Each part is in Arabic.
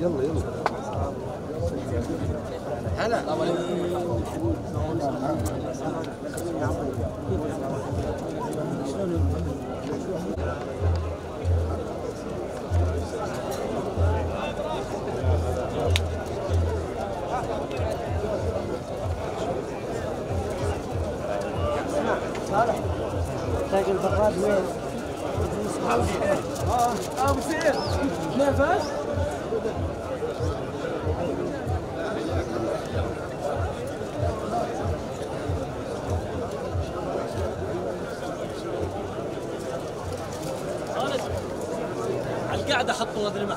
يلا يلا هلا تاج البراد وين؟ ابو سعيد نفس على القعده حطوا ادري ما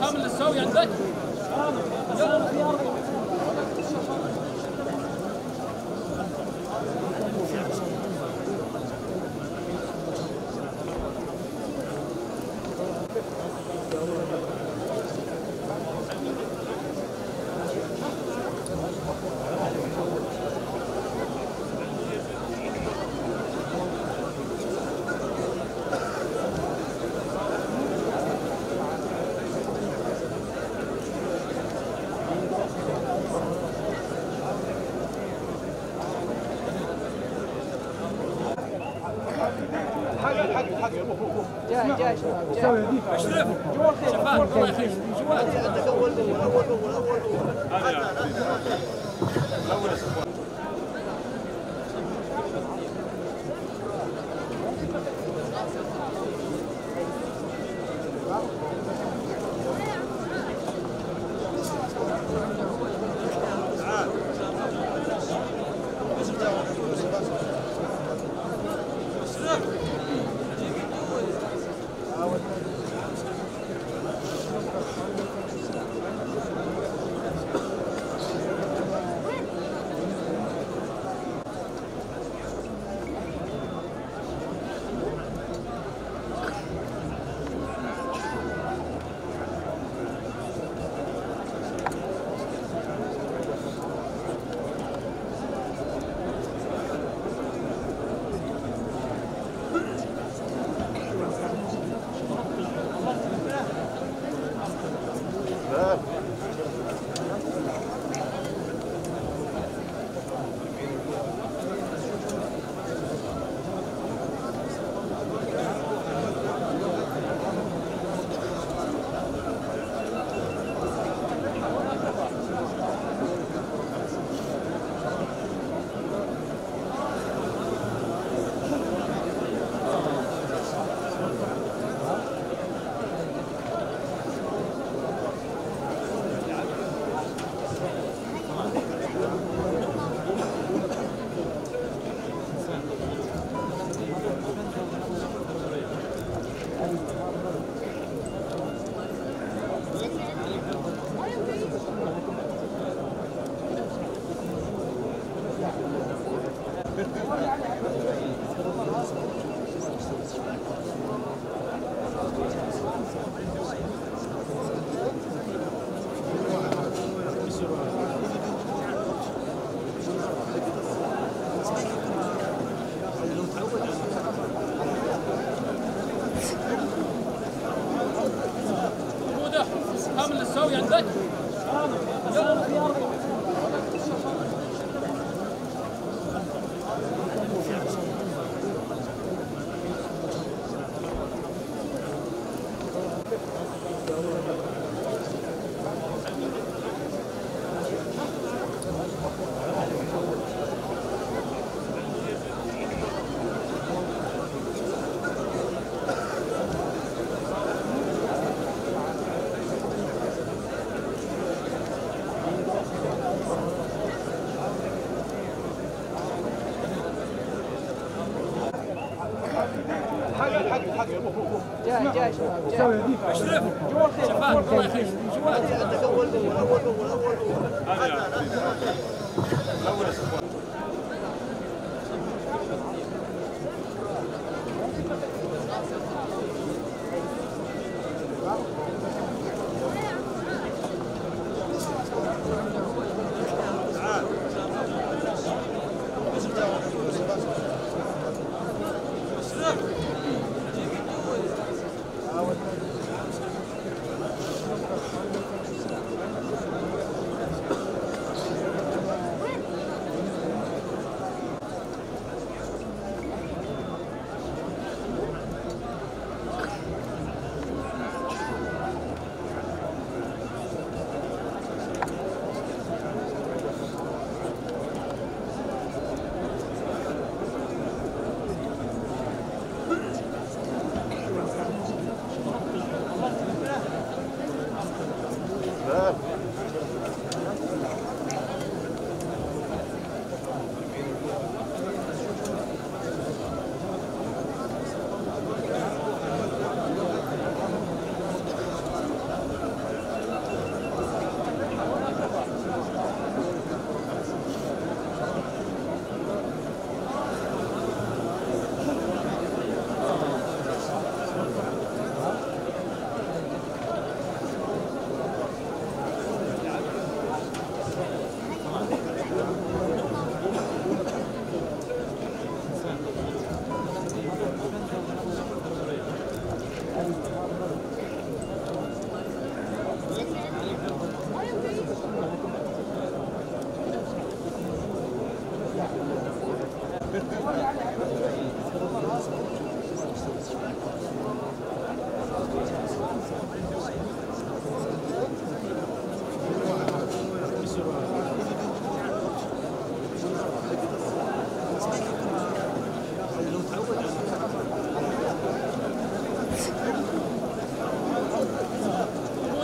كامل السوي عندك جاي اشرف شباب الله يخليك عندك اول جاي اشرف شباب الله يخليك عندك اول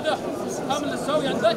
عنده حامل السوي عندك؟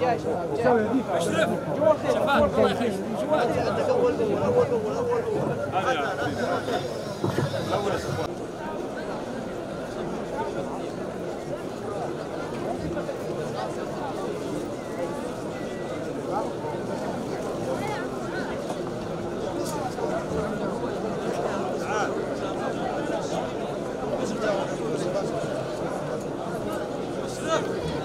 جاي اشرف شباب الله يخليك عندك اول اول اول اول